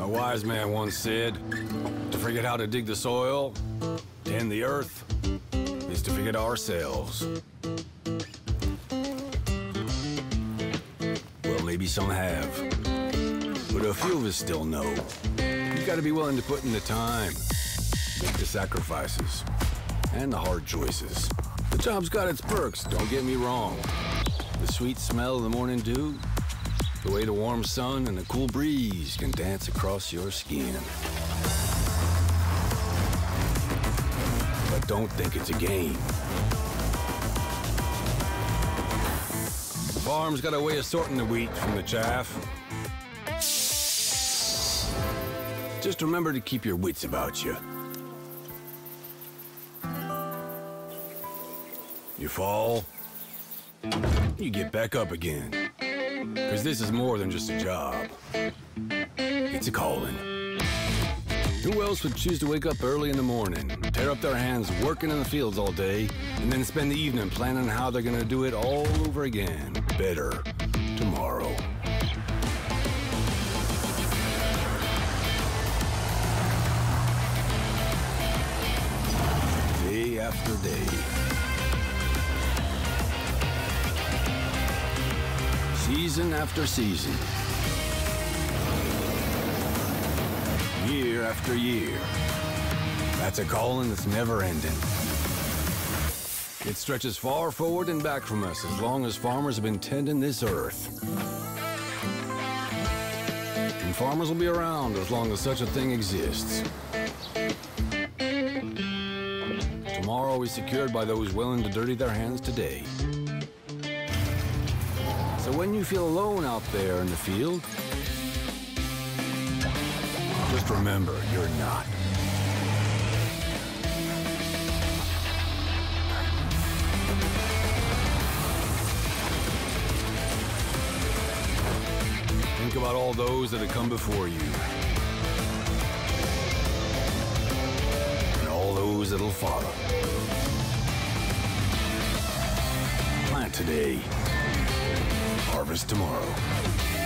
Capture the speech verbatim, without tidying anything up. A wise man once said, to forget how to dig the soil, tend the earth, is to forget ourselves. Well, maybe some have, but a few of us still know. You gotta be willing to put in the time, make the sacrifices, and the hard choices. The job's got its perks, don't get me wrong. The sweet smell of the morning dew, the way the warm sun and the cool breeze can dance across your skin. But don't think it's a game. The farm's got a way of sorting the wheat from the chaff. Just remember to keep your wits about you. You fall, you get back up again. Because this is more than just a job. It's a calling. Who else would choose to wake up early in the morning, tear up their hands working in the fields all day, and then spend the evening planning how they're gonna do it all over again, better, tomorrow? Day after day. Season after season. Year after year. That's a calling that's never ending. It stretches far forward and back from us as long as farmers have been tending this earth. And farmers will be around as long as such a thing exists. Tomorrow is secured by those willing to dirty their hands today. So when you feel alone out there in the field, just remember, you're not. Think about all those that have come before you. And all those that'll follow. Plant today. Harvest tomorrow.